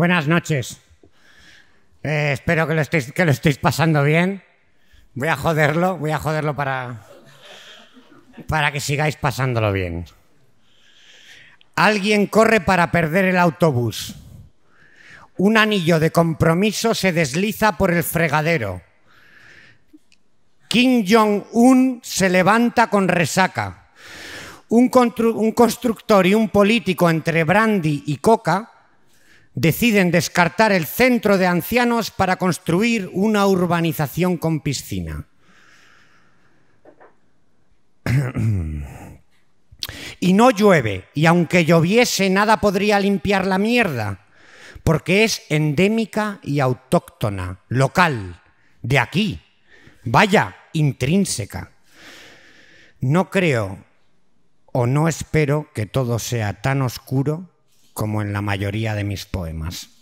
Buenas noches. Espero que lo estéis pasando bien. Voy a joderlo para que sigáis pasándolo bien. Alguien corre para perder el autobús. Un anillo de compromiso se desliza por el fregadero. Kim Jong-un se levanta con resaca. Un constructor y un político entre brandy y coca deciden descartar el centro de ancianos para construir una urbanización con piscina. Y no llueve, y aunque lloviese nada podría limpiar la mierda, porque es endémica y autóctona, local, de aquí, vaya, intrínseca. No creo o no espero que todo sea tan oscuro como en la mayoría de mis poemas.